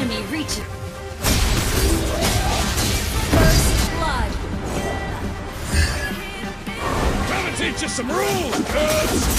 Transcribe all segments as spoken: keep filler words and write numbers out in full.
enemy reaches. First blood. Gotta teach you some rules, kids!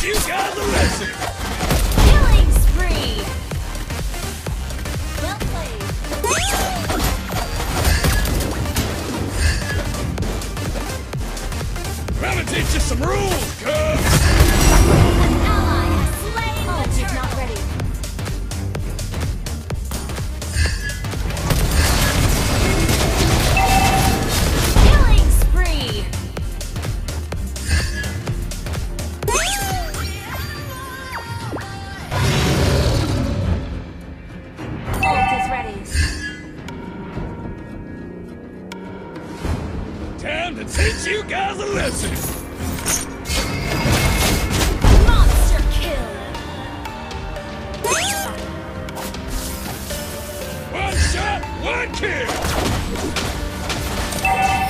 You got the lesson! Killing spree! Well played! Gonna teach you some rules, cuz! An ally has slain the turtle! It's not ready. Time to teach you guys a lesson! Monster kill! One shot, one kill! Yeah.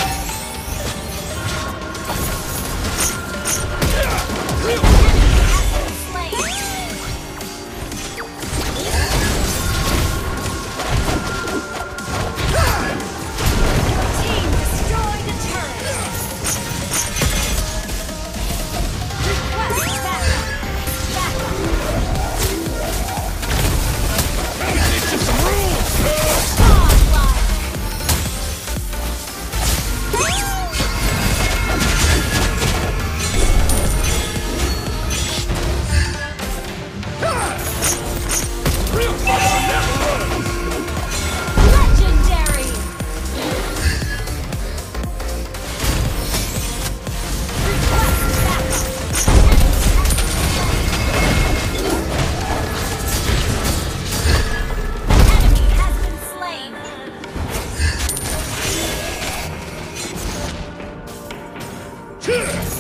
Yeah!